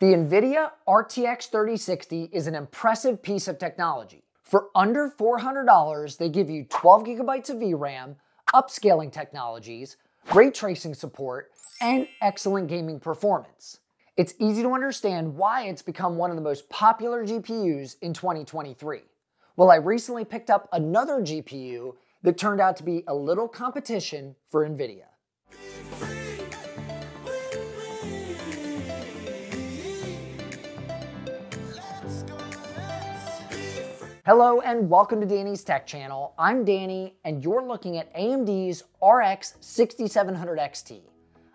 The NVIDIA RTX 3060 is an impressive piece of technology. For under $400, they give you 12 gigabytes of VRAM, upscaling technologies, ray tracing support, and excellent gaming performance. It's easy to understand why it's become one of the most popular GPUs in 2023. Well, I recently picked up another GPU that turned out to be a little competition for NVIDIA. Hello and welcome to Danny's Tech Channel. I'm Danny and you're looking at AMD's RX 6700 XT.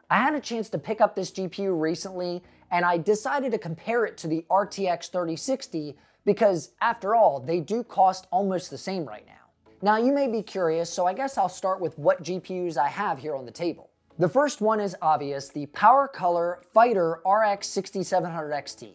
I had a chance to pick up this GPU recently and I decided to compare it to the RTX 3060 because after all, they do cost almost the same right now. Now you may be curious, so I guess I'll start with what GPUs I have here on the table. The first one is obvious, the PowerColor Fighter RX 6700 XT.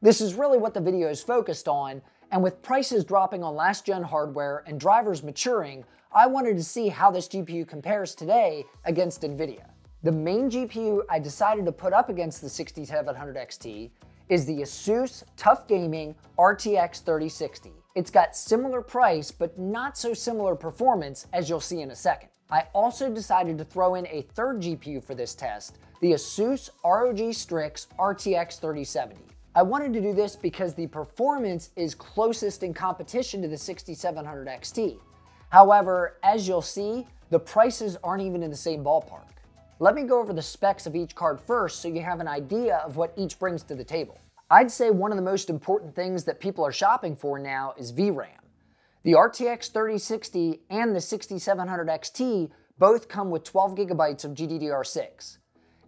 This is really what the video is focused on. And with prices dropping on last-gen hardware and drivers maturing, I wanted to see how this GPU compares today against NVIDIA. The main GPU I decided to put up against the 6700 XT is the ASUS TUF Gaming RTX 3060. It's got similar price, but not so similar performance as you'll see in a second. I also decided to throw in a third GPU for this test, the ASUS ROG Strix RTX 3070. I wanted to do this because the performance is closest in competition to the 6700 XT. However, as you'll see, the prices aren't even in the same ballpark. Let me go over the specs of each card first so you have an idea of what each brings to the table. I'd say one of the most important things that people are shopping for now is VRAM. The RTX 3060 and the 6700 XT both come with 12 gigabytes of GDDR6.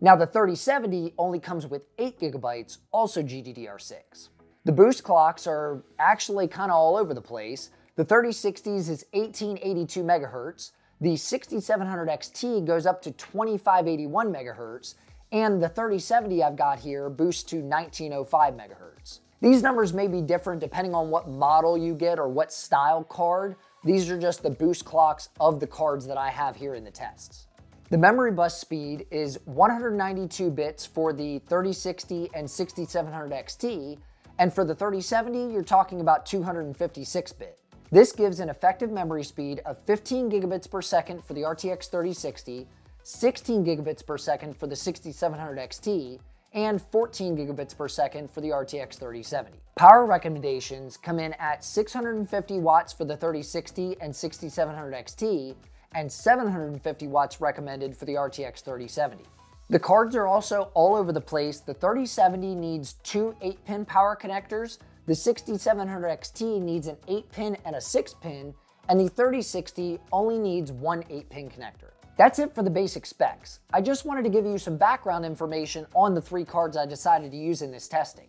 Now the 3070 only comes with 8 gigabytes, also GDDR6. The boost clocks are actually kind of all over the place. The 3060s is 1882 megahertz, the 6700 XT goes up to 2581 megahertz, and the 3070 I've got here boosts to 1905 megahertz. These numbers may be different depending on what model you get or what style card. These are just the boost clocks of the cards that I have here in the tests. The memory bus speed is 192 bits for the 3060 and 6700 XT, and for the 3070, you're talking about 256 bit. This gives an effective memory speed of 15 gigabits per second for the RTX 3060, 16 gigabits per second for the 6700 XT, and 14 gigabits per second for the RTX 3070. Power recommendations come in at 650 watts for the 3060 and 6700 XT, and 750 watts recommended for the RTX 3070. The cards are also all over the place. The 3070 needs two 8-pin power connectors, the 6700 XT needs an 8-pin and a 6-pin, and the 3060 only needs one 8-pin connector. That's it for the basic specs. I just wanted to give you some background information on the three cards I decided to use in this testing.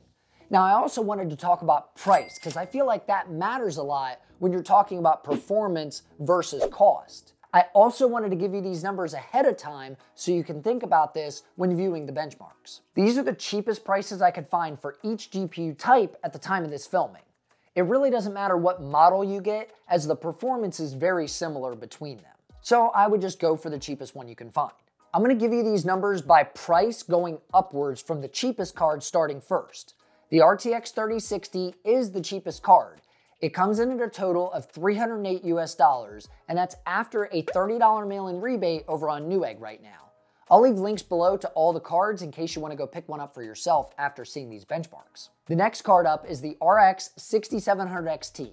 Now, I also wanted to talk about price, because I feel like that matters a lot when you're talking about performance versus cost. I also wanted to give you these numbers ahead of time so you can think about this when viewing the benchmarks. These are the cheapest prices I could find for each GPU type at the time of this filming. It really doesn't matter what model you get, as the performance is very similar between them. So I would just go for the cheapest one you can find. I'm gonna give you these numbers by price going upwards from the cheapest card starting first. The RTX 3060 is the cheapest card. It comes in at a total of $308 US, and that's after a $30 mail-in rebate over on Newegg right now. I'll leave links below to all the cards in case you want to go pick one up for yourself after seeing these benchmarks. The next card up is the RX 6700 XT.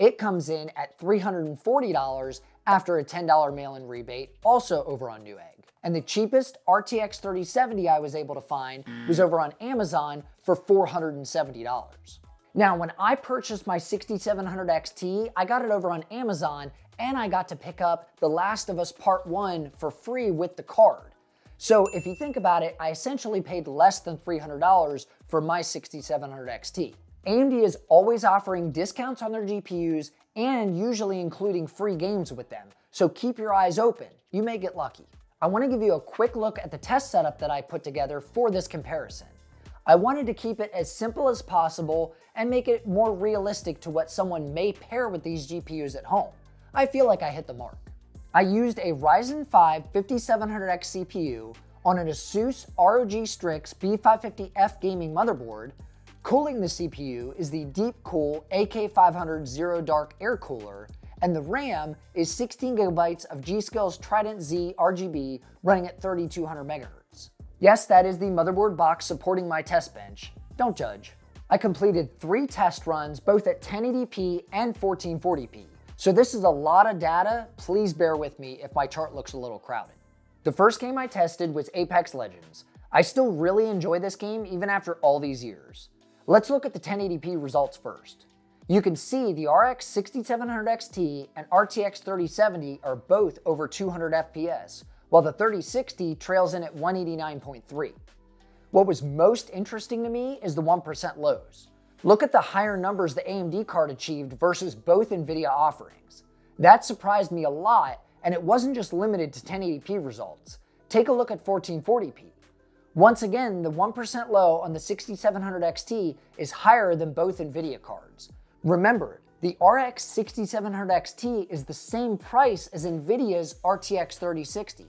It comes in at $340 after a $10 mail-in rebate, also over on Newegg. And the cheapest RTX 3070 I was able to find was over on Amazon for $470. Now, when I purchased my 6700 XT, I got it over on Amazon and I got to pick up The Last of Us Part 1 for free with the card. So if you think about it, I essentially paid less than $300 for my 6700 XT. AMD is always offering discounts on their GPUs and usually including free games with them. So keep your eyes open, you may get lucky. I wanna give you a quick look at the test setup that I put together for this comparison. I wanted to keep it as simple as possible and make it more realistic to what someone may pair with these GPUs at home. I feel like I hit the mark. I used a Ryzen 5 5700X CPU, on an ASUS ROG Strix B550F gaming motherboard. Cooling the CPU is the DeepCool AK500 Zero Dark Air Cooler, and the RAM is 16 gigabytes of G.Skill's Trident Z RGB running at 3200 megahertz. Yes, that is the motherboard box supporting my test bench. Don't judge. I completed 3 test runs, both at 1080p and 1440p. So this is a lot of data. Please bear with me if my chart looks a little crowded. The first game I tested was Apex Legends. I still really enjoy this game even after all these years. Let's look at the 1080p results first. You can see the RX 6700 XT and RTX 3070 are both over 200 FPS, while the 3060 trails in at 189.3. What was most interesting to me is the 1% lows. Look at the higher numbers the AMD card achieved versus both NVIDIA offerings. That surprised me a lot, and it wasn't just limited to 1080p results. Take a look at 1440p. Once again, the 1% low on the 6700 XT is higher than both NVIDIA cards. Remember, the RX 6700 XT is the same price as NVIDIA's RTX 3060.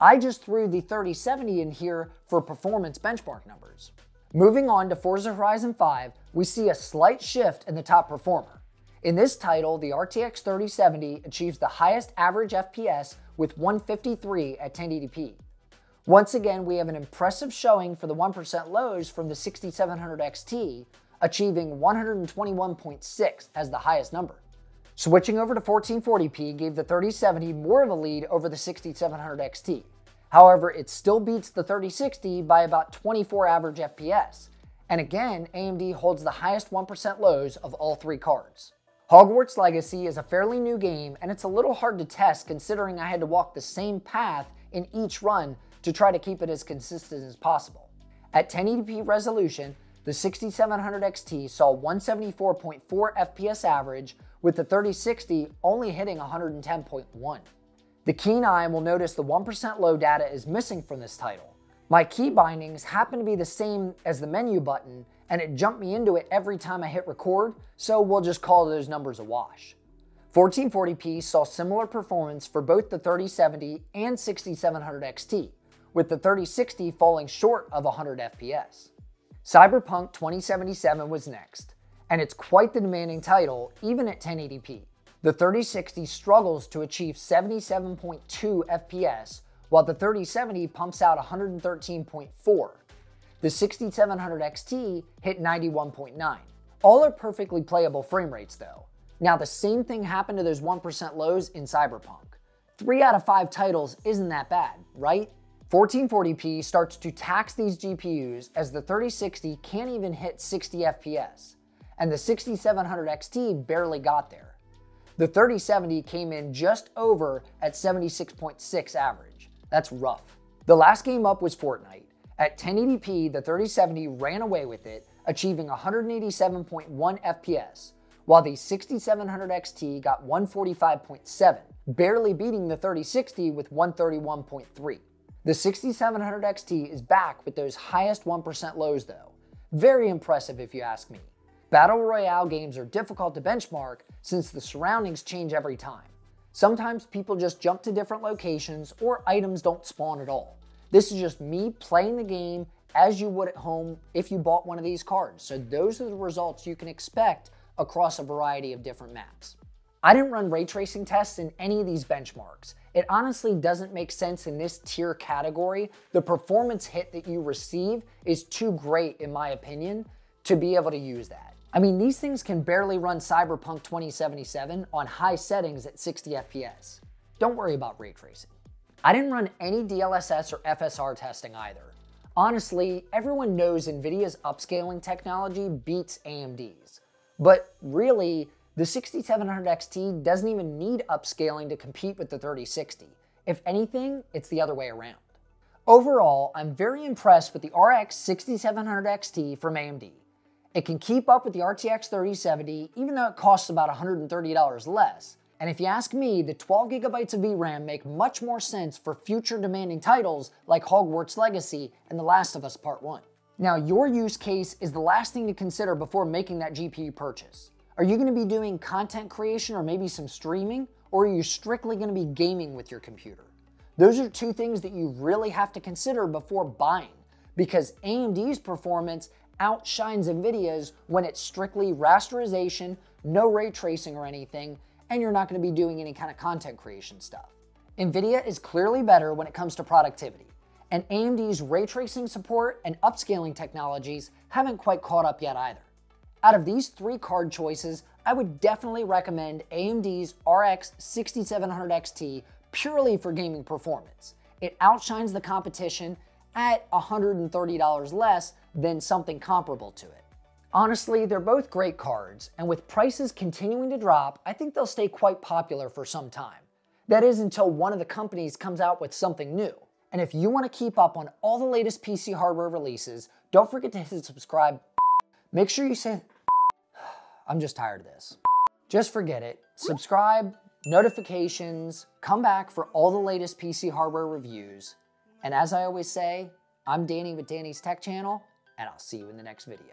I just threw the 3070 in here for performance benchmark numbers. Moving on to Forza Horizon 5, we see a slight shift in the top performer. In this title, the RTX 3070 achieves the highest average FPS with 153 at 1080p. Once again, we have an impressive showing for the 1% lows from the 6700 XT, achieving 121.6 as the highest number. Switching over to 1440p gave the 3070 more of a lead over the 6700 XT. However, it still beats the 3060 by about 24 average FPS. And again, AMD holds the highest 1% lows of all 3 cards. Hogwarts Legacy is a fairly new game, and it's a little hard to test considering I had to walk the same path in each run to try to keep it as consistent as possible. At 1080p resolution, the 6700 XT saw 174.4 FPS average, with the 3060 only hitting 110.1. The keen eye will notice the 1% low data is missing from this title. My key bindings happen to be the same as the menu button, and it jumped me into it every time I hit record, so we'll just call those numbers a wash. 1440p saw similar performance for both the 3070 and 6700 XT, with the 3060 falling short of 100 FPS. Cyberpunk 2077 was next, and it's quite the demanding title, even at 1080p. The 3060 struggles to achieve 77.2 FPS, while the 3070 pumps out 113.4. The 6700 XT hit 91.9. All are perfectly playable frame rates though. Now the same thing happened to those 1% lows in Cyberpunk. 3 out of 5 titles isn't that bad, right? 1440p starts to tax these GPUs as the 3060 can't even hit 60 FPS, and the 6700 XT barely got there. The 3070 came in just over at 76.6 average. That's rough. The last game up was Fortnite. At 1080p, the 3070 ran away with it, achieving 187.1 FPS, while the 6700 XT got 145.7, barely beating the 3060 with 131.3. The 6700 XT is back with those highest 1% lows though. Very impressive if you ask me. Battle Royale games are difficult to benchmark since the surroundings change every time. Sometimes people just jump to different locations or items don't spawn at all. This is just me playing the game as you would at home if you bought one of these cards. So those are the results you can expect across a variety of different maps. I didn't run ray tracing tests in any of these benchmarks. It honestly doesn't make sense in this tier category. The performance hit that you receive is too great, in my opinion, to be able to use that. I mean, these things can barely run Cyberpunk 2077 on high settings at 60 FPS. Don't worry about ray tracing. I didn't run any DLSS or FSR testing either. Honestly, everyone knows NVIDIA's upscaling technology beats AMD's. But really, the 6700 XT doesn't even need upscaling to compete with the 3060. If anything, it's the other way around. Overall, I'm very impressed with the RX 6700 XT from AMD. It can keep up with the RTX 3070, even though it costs about $130 less. And if you ask me, the 12 gigabytes of VRAM make much more sense for future demanding titles like Hogwarts Legacy and The Last of Us Part 1. Now, your use case is the last thing to consider before making that GPU purchase. Are you going to be doing content creation or maybe some streaming? Or are you strictly going to be gaming with your computer? Those are two things that you really have to consider before buying, because AMD's performance outshines NVIDIA's when it's strictly rasterization, no ray tracing or anything, and you're not going to be doing any kind of content creation stuff. NVIDIA is clearly better when it comes to productivity, and AMD's ray tracing support and upscaling technologies haven't quite caught up yet either. Out of these three card choices, I would definitely recommend AMD's RX 6700 XT purely for gaming performance. It outshines the competition at $130 less than something comparable to it. Honestly, they're both great cards, and with prices continuing to drop, I think they'll stay quite popular for some time. That is, until one of the companies comes out with something new. And if you want to keep up on all the latest PC hardware releases, don't forget to hit subscribe. Make sure you say, I'm just tired of this. Just forget it. Subscribe, notifications, come back for all the latest PC hardware reviews. And as I always say, I'm Danny with Danny's Tech Channel, and I'll see you in the next video.